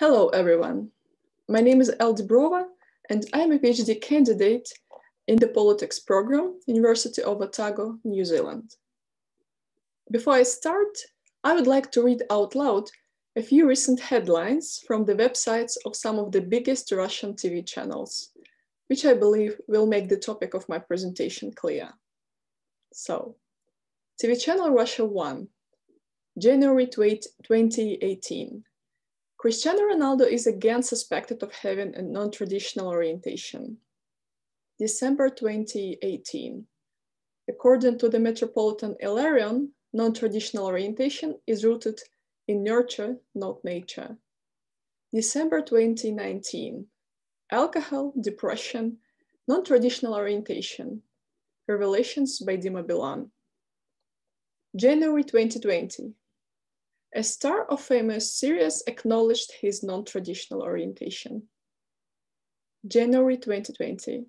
Hello, everyone. My name is Elle Dibrova, and I am a PhD candidate in the Politics Programme, University of Otago, New Zealand. Before I start, I would like to read out loud a few recent headlines from the websites of some of the biggest Russian TV channels, which I believe will make the topic of my presentation clear. So, TV channel Russia 1, January 2018. Cristiano Ronaldo is again suspected of having a non-traditional orientation. December 2018. According to the Metropolitan Elarion, non-traditional orientation is rooted in nurture, not nature. December 2019. Alcohol, depression, non-traditional orientation. Revelations by Dima Bilan. January 2020. A star of famous series acknowledged his non-traditional orientation. January 2020.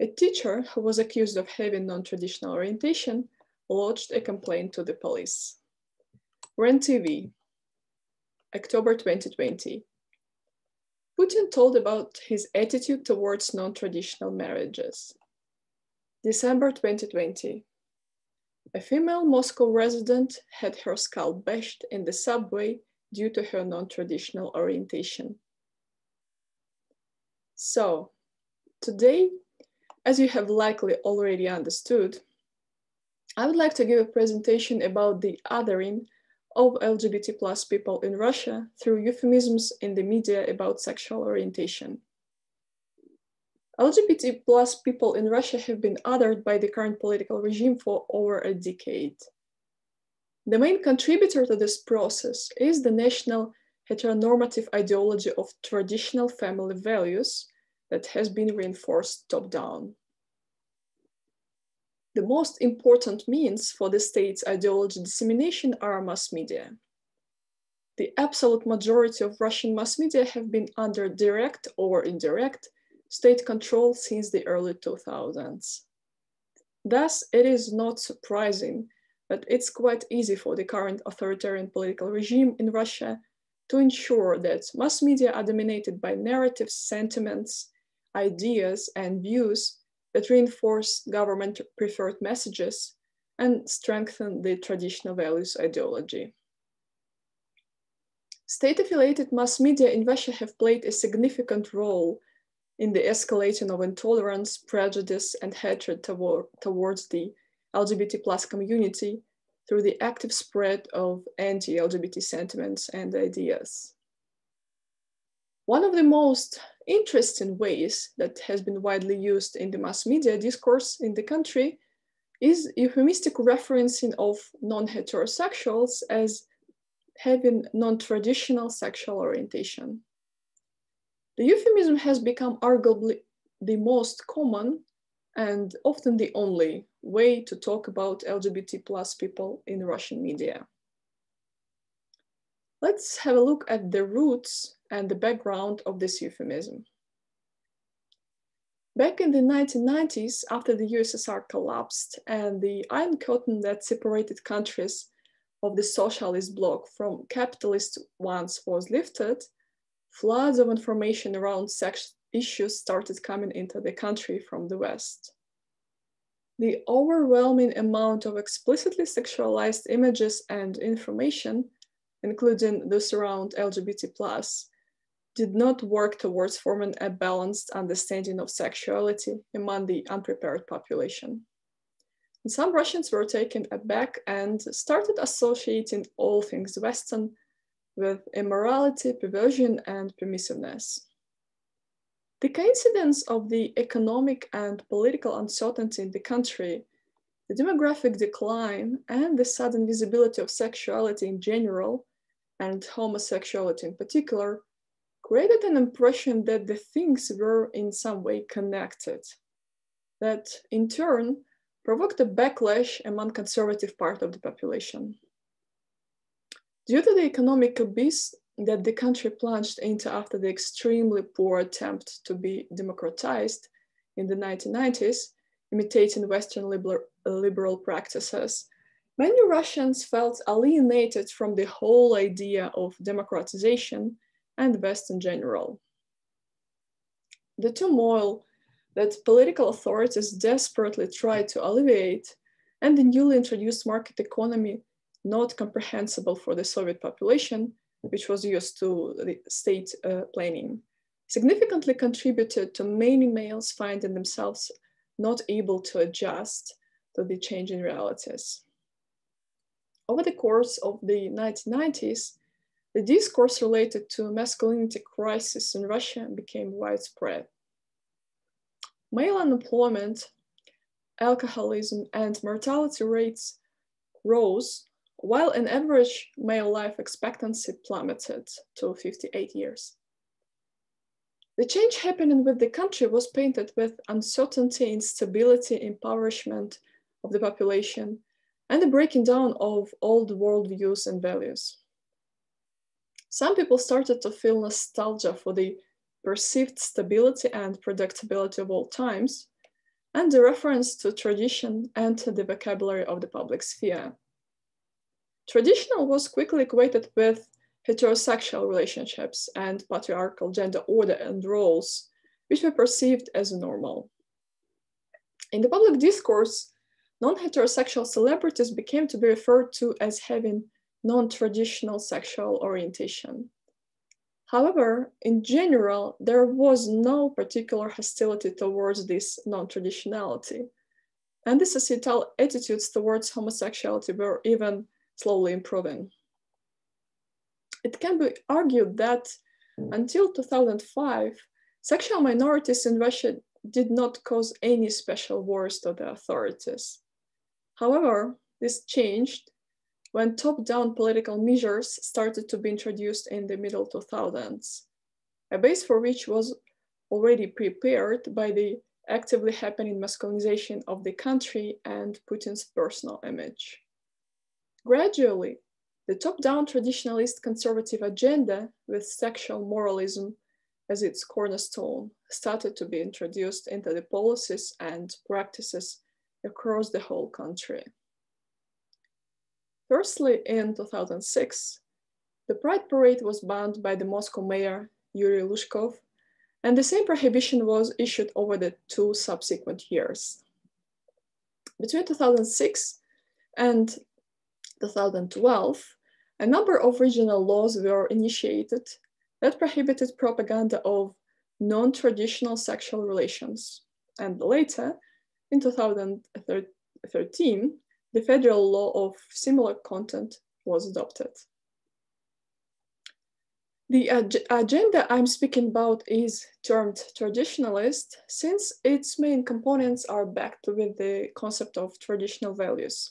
A teacher who was accused of having non-traditional orientation lodged a complaint to the police. RenTV, October 2020. Putin told about his attitude towards non-traditional marriages. December 2020. A female Moscow resident had her skull bashed in the subway due to her non-traditional orientation. So, today, as you have likely already understood, I would like to give a presentation about the othering of LGBT+ people in Russia through euphemisms in the media about sexual orientation. LGBT+ people in Russia have been othered by the current political regime for over a decade. The main contributor to this process is the national heteronormative ideology of traditional family values that has been reinforced top-down. The most important means for the state's ideology dissemination are mass media. The absolute majority of Russian mass media have been under direct or indirect state control since the early 2000s. Thus, it is not surprising that it's quite easy for the current authoritarian political regime in Russia to ensure that mass media are dominated by narratives, sentiments, ideas, and views that reinforce government-preferred messages and strengthen the traditional values ideology. State-affiliated mass media in Russia have played a significant role in the escalation of intolerance, prejudice, and hatred towards the LGBT+ community through the active spread of anti-LGBT sentiments and ideas. One of the most interesting ways that has been widely used in the mass media discourse in the country is euphemistic referencing of non-heterosexuals as having non-traditional sexual orientation. The euphemism has become arguably the most common and often the only way to talk about LGBT+ people in Russian media. Let's have a look at the roots and the background of this euphemism. Back in the 1990s, after the USSR collapsed and the Iron Curtain that separated countries of the socialist bloc from capitalist ones was lifted, floods of information around sex issues started coming into the country from the West. The overwhelming amount of explicitly sexualized images and information, including those around LGBT+, did not work towards forming a balanced understanding of sexuality among the unprepared population. And some Russians were taken aback and started associating all things Western with immorality, perversion, and permissiveness. The coincidence of the economic and political uncertainty in the country, the demographic decline, and the sudden visibility of sexuality in general, and homosexuality in particular, created an impression that the things were in some way connected. That, in turn, provoked a backlash among conservative part of the population. Due to the economic abyss that the country plunged into after the extremely poor attempt to be democratized in the 1990s, imitating Western liberal practices, many Russians felt alienated from the whole idea of democratization and West in general. The turmoil that political authorities desperately try to alleviate and the newly introduced market economy not comprehensible for the Soviet population, which was used to the state planning, significantly contributed to many males finding themselves not able to adjust to the changing realities. Over the course of the 1990s, the discourse related to masculinity crisis in Russia became widespread. Male unemployment, alcoholism, and mortality rates rose, while an average male life expectancy plummeted to 58 years. The change happening with the country was painted with uncertainty, instability, impoverishment of the population, and the breaking down of old world views and values. Some people started to feel nostalgia for the perceived stability and predictability of old times, and the reference to tradition entered the vocabulary of the public sphere. Traditional was quickly equated with heterosexual relationships and patriarchal gender order and roles, which were perceived as normal. In the public discourse, non-heterosexual celebrities became to be referred to as having non-traditional sexual orientation. However, in general, there was no particular hostility towards this non-traditionality, and the societal attitudes towards homosexuality were even slowly improving. It can be argued that until 2005, sexual minorities in Russia did not cause any special worries to the authorities. However, this changed when top-down political measures started to be introduced in the middle 2000s, a base for which was already prepared by the actively happening masculinization of the country and Putin's personal image. Gradually, the top-down traditionalist conservative agenda with sexual moralism as its cornerstone started to be introduced into the policies and practices across the whole country. Firstly, in 2006, the Pride Parade was banned by the Moscow mayor, Yuri Luzhkov, and the same prohibition was issued over the two subsequent years. Between 2006 and 2012, a number of regional laws were initiated that prohibited propaganda of non-traditional sexual relations. And later, in 2013, the federal law of similar content was adopted. The agenda I'm speaking about is termed traditionalist, since its main components are backed with the concept of traditional values.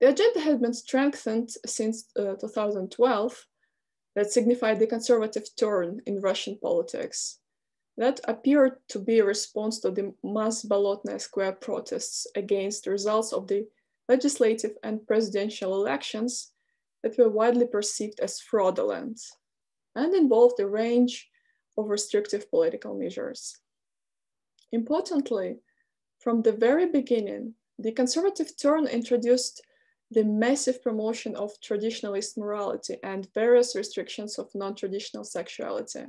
The agenda had been strengthened since 2012, that signified the conservative turn in Russian politics. That appeared to be a response to the mass Bolotnaya Square protests against the results of the legislative and presidential elections that were widely perceived as fraudulent and involved a range of restrictive political measures. Importantly, from the very beginning, the conservative turn introduced the massive promotion of traditionalist morality and various restrictions of non-traditional sexuality.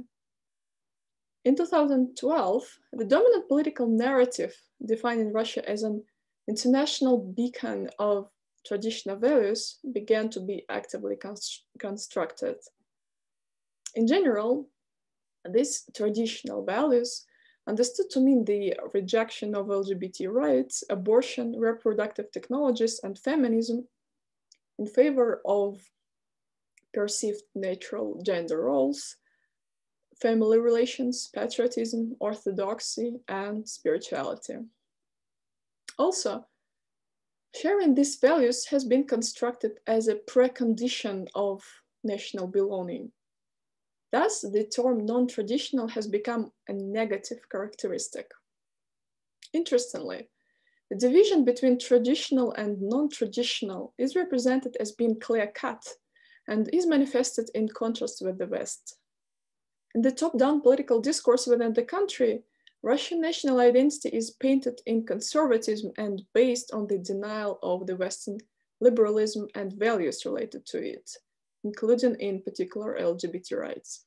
In 2012, the dominant political narrative defining Russia as an international beacon of traditional values began to be actively constructed. In general, these traditional values, understood to mean the rejection of LGBT rights, abortion, reproductive technologies, and feminism in favor of perceived natural gender roles, family relations, patriotism, orthodoxy, and spirituality. Also, sharing these values has been constructed as a precondition of national belonging. Thus, the term non-traditional has become a negative characteristic. Interestingly, the division between traditional and non-traditional is represented as being clear-cut and is manifested in contrast with the West. In the top-down political discourse within the country, Russian national identity is painted in conservatism and based on the denial of the Western liberalism and values related to it, including in particular LGBT rights.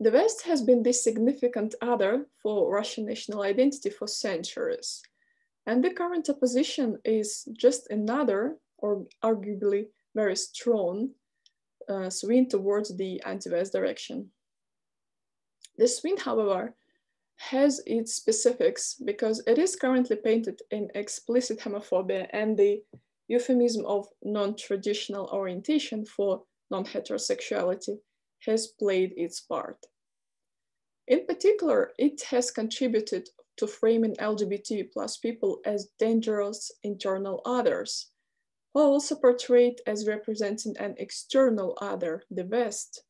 The West has been the significant other for Russian national identity for centuries, and the current opposition is just another, or arguably very strong, swing towards the anti-West direction. The swing, however, has its specifics because it is currently painted in explicit homophobia and the euphemism of non-traditional orientation for non-heterosexuality has played its part. In particular, it has contributed to framing LGBT plus people as dangerous internal others, while also portrayed as representing an external other, the West,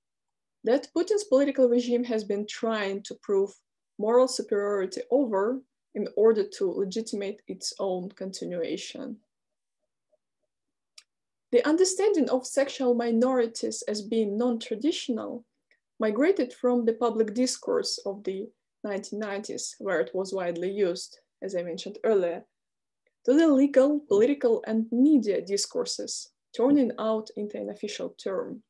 that Putin's political regime has been trying to prove moral superiority over in order to legitimate its own continuation. The understanding of sexual minorities as being non-traditional migrated from the public discourse of the 1990s, where it was widely used, as I mentioned earlier, to the legal, political, and media discourses, turning out into an official term.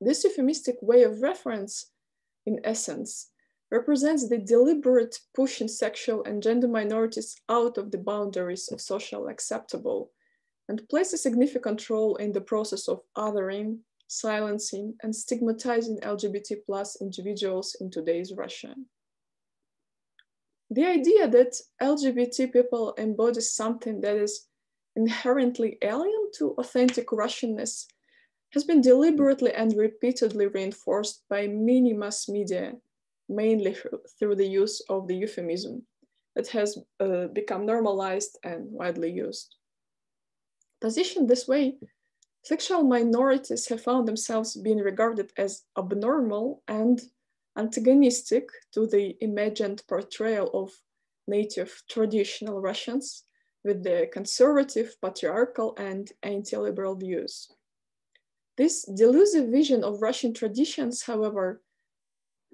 This euphemistic way of reference, in essence, represents the deliberate pushing sexual and gender minorities out of the boundaries of social acceptable, and plays a significant role in the process of othering, silencing, and stigmatizing LGBT plus individuals in today's Russia. The idea that LGBT people embody something that is inherently alien to authentic Russianness has been deliberately and repeatedly reinforced by many mass media, mainly through the use of the euphemism that has become normalized and widely used. Positioned this way, sexual minorities have found themselves being regarded as abnormal and antagonistic to the imagined portrayal of native traditional Russians with their conservative, patriarchal, and anti-liberal views. This delusive vision of Russian traditions, however,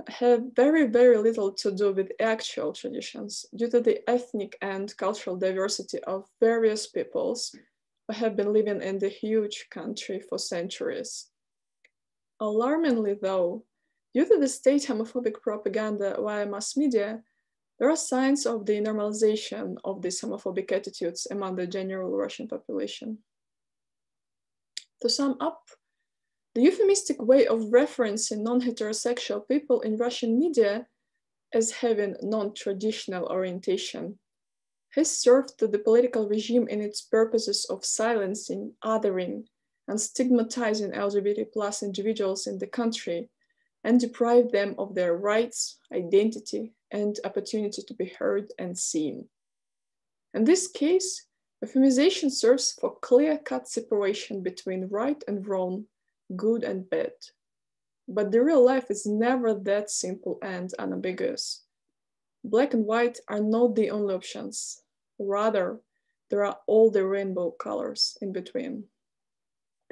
have very, very little to do with actual traditions due to the ethnic and cultural diversity of various peoples who have been living in the huge country for centuries. Alarmingly, though, due to the state homophobic propaganda via mass media, there are signs of the normalization of these homophobic attitudes among the general Russian population. To sum up, the euphemistic way of referencing non-heterosexual people in Russian media as having non-traditional orientation has served to the political regime in its purposes of silencing, othering, and stigmatizing LGBT plus individuals in the country, and deprive them of their rights, identity, and opportunity to be heard and seen. In this case, euphemization serves for clear-cut separation between right and wrong, good and bad. But the real life is never that simple and unambiguous. Black and white are not the only options. Rather, there are all the rainbow colors in between.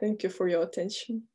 Thank you for your attention.